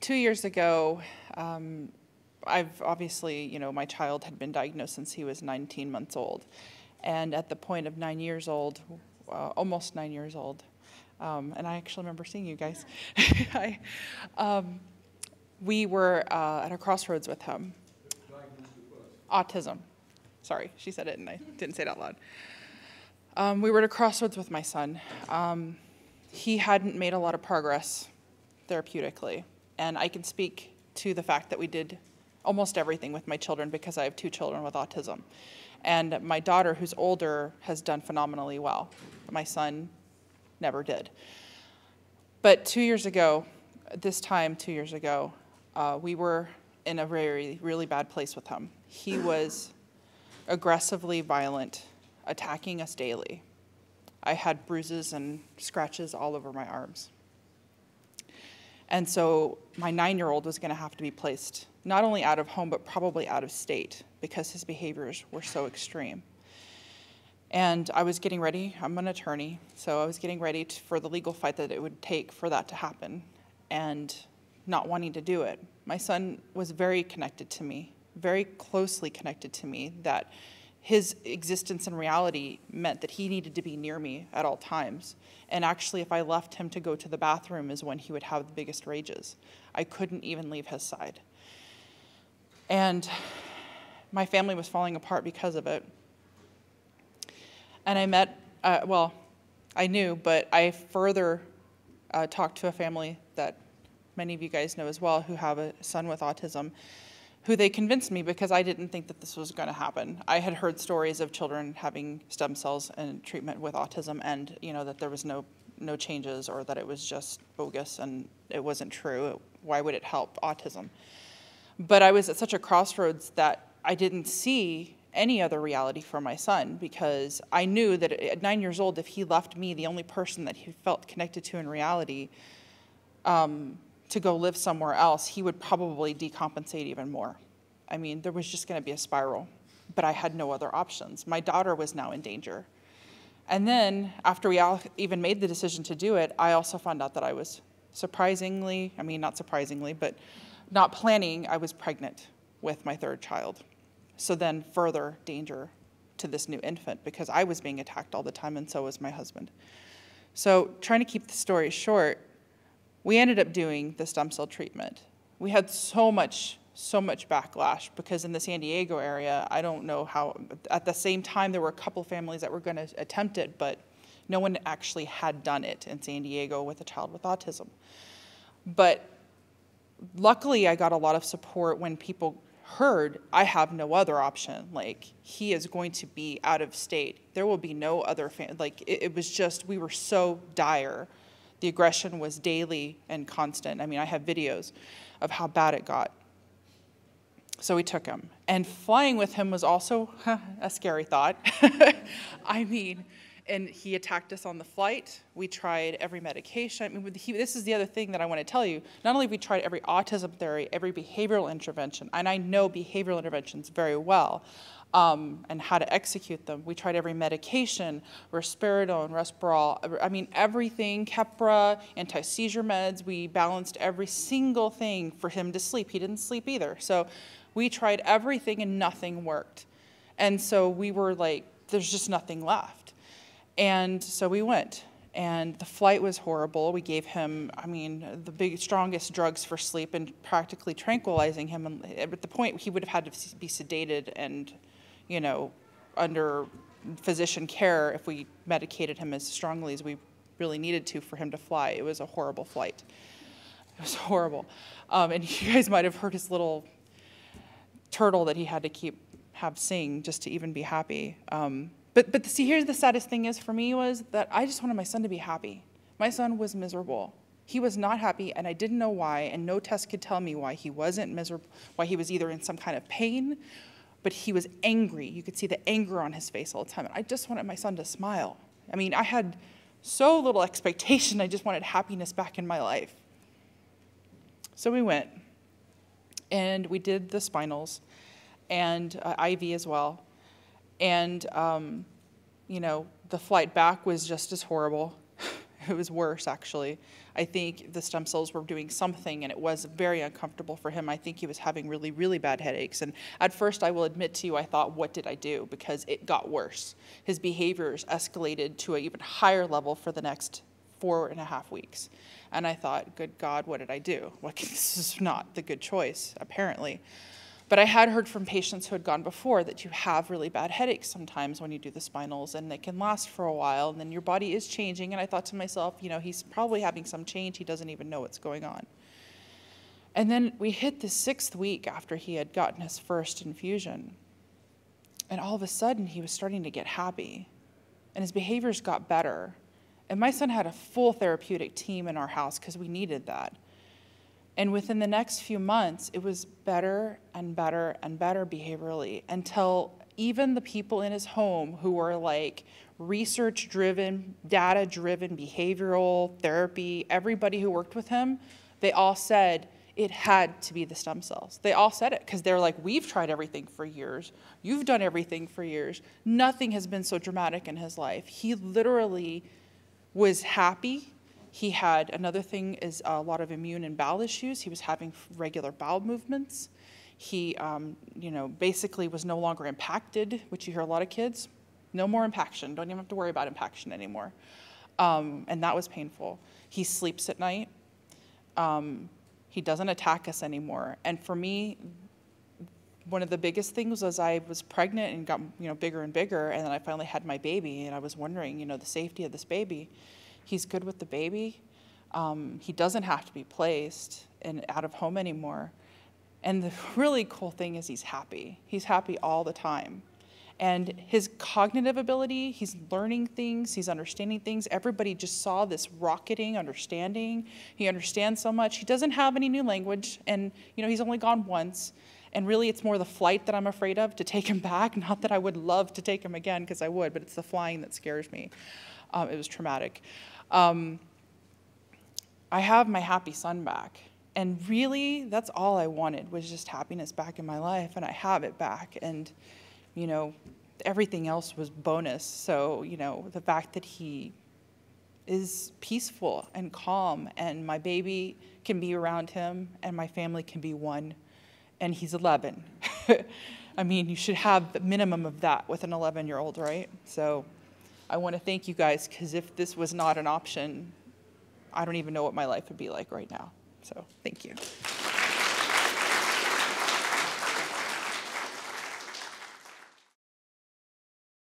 2 years ago, I've obviously, my child had been diagnosed since he was 19 months old. And at the point of 9 years old, almost 9 years old, and I actually remember seeing you guys, we were at a crossroads with him. Autism. Sorry, she said it and I didn't say it out loud. We were at a crossroads with my son. He hadn't made a lot of progress therapeutically. And I can speak to the fact that we did almost everything with my children because I have two children with autism. And my daughter, who's older, has done phenomenally well. My son never did. But 2 years ago, this time 2 years ago, we were in a very, really bad place with him. He was aggressively violent, attacking us daily. I had bruises and scratches all over my arms. And so my 9-year-old was going to have to be placed not only out of home, but probably out of state because his behaviors were so extreme. And I was getting ready. I'm an attorney, so I was getting ready for the legal fight that it would take for that to happen and not wanting to do it. My son was very connected to me, very closely connected to me, that his existence in reality meant that he needed to be near me at all times. And actually, if I left him to go to the bathroom is when he would have the biggest rages. I couldn't even leave his side. And my family was falling apart because of it. And I met, well, I knew, but I further talked to a family that many of you guys know as well who have a son with autism, who they convinced me because I didn't think that this was going to happen. I had heard stories of children having stem cells and treatment with autism and, that there was no changes or that it was just bogus and it wasn't true. Why would it help autism? But I was at such a crossroads that I didn't see any other reality for my son because I knew that at 9 years old, if he left me, the only person that he felt connected to in reality to go live somewhere else, he would probably decompensate even more. I mean, there was just going to be a spiral, but I had no other options. My daughter was now in danger. And then after we all even made the decision to do it, I also found out that I was surprisingly, I mean, not surprisingly, but not planning, I was pregnant with my third child. So then further danger to this new infant because I was being attacked all the time and so was my husband. So trying to keep the story short, we ended up doing the stem cell treatment. We had so much backlash because in the San Diego area, I don't know how, at the same time there were a couple families that were going to attempt it, but no one actually had done it in San Diego with a child with autism. But luckily, I got a lot of support when people heard, I have no other option. Like, he is going to be out of state. There will be no other family. Like, it was just, we were so dire. The aggression was daily and constant. I mean, I have videos of how bad it got. So we took him. And flying with him was also a scary thought. I mean, and he attacked us on the flight. We tried every medication. I mean, this is the other thing that I want to tell you. Not only have we tried every autism theory, every behavioral intervention, and I know behavioral interventions very well and how to execute them. We tried every medication, risperidone, Resperal, I mean, everything, Keppra, anti-seizure meds. We balanced every single thing for him to sleep. He didn't sleep either. So we tried everything and nothing worked. And so we were like, there's just nothing left. And so we went, and the flight was horrible. We gave him, I mean, the strongest drugs for sleep and practically tranquilizing him. And at the point, he would have had to be sedated and, under physician care if we medicated him as strongly as we really needed to for him to fly. It was a horrible flight. It was horrible. And you guys might have heard his little turtle that he had to have sing just to even be happy. But see, here's the saddest thing is for me was that I just wanted my son to be happy. My son was miserable. He was not happy, and I didn't know why, and no test could tell me why he wasn't miserable, why he was either in some kind of pain, but he was angry. You could see the anger on his face all the time. And I just wanted my son to smile. I mean, I had so little expectation. I just wanted happiness back in my life. So we went, and we did the spinals and IV as well. And the flight back was just as horrible. It was worse, actually. I think the stem cells were doing something, and it was very uncomfortable for him. I think he was having really, really bad headaches. And at first, I will admit to you, I thought, what did I do? Because it got worse. His behaviors escalated to an even higher level for the next 4.5 weeks. And I thought, good God, what did I do? Like, this is not the good choice, apparently. But I had heard from patients who had gone before that you have really bad headaches sometimes when you do the spinals, and they can last for a while, and then your body is changing. And I thought to myself, you know, he's probably having some change. He doesn't even know what's going on. And then we hit the 6th week after he had gotten his first infusion. And all of a sudden, he was starting to get happy, and his behaviors got better. And my son had a full therapeutic team in our house because we needed that. And within the next few months, it was better and better and better behaviorally, until even the people in his home who were like research-driven, data-driven, behavioral therapy, everybody who worked with him, they all said it had to be the stem cells. They all said it because they're like, we've tried everything for years. You've done everything for years. Nothing has been so dramatic in his life. He literally was happy. He had, another thing is a lot of immune and bowel issues. He was having regular bowel movements. He, you know, basically was no longer impacted, which you hear a lot of kids. No more impaction. Don't even have to worry about impaction anymore. And that was painful. He sleeps at night. He doesn't attack us anymore. And for me, one of the biggest things was I was pregnant and got, you know, bigger and bigger. And then I finally had my baby. And I was wondering, you know, the safety of this baby. He's good with the baby. He doesn't have to be placed and out of home anymore. And the really cool thing is he's happy. He's happy all the time. And his cognitive ability, he's learning things, he's understanding things. Everybody just saw this rocketing understanding. He understands so much. He doesn't have any new language, and you know, he's only gone once. And really, it's more the flight that I'm afraid of to take him back. Not that I would love to take him again, because I would, but it's the flying that scares me. It was traumatic. I have my happy son back. And really, that's all I wanted, was just happiness back in my life. And I have it back. And, you know, everything else was bonus. So, you know, the fact that he is peaceful and calm, and my baby can be around him, and my family can be one. And he's 11. I mean, you should have the minimum of that with an 11-year-old, right? So I want to thank you guys, because if this was not an option, I don't even know what my life would be like right now. So thank you.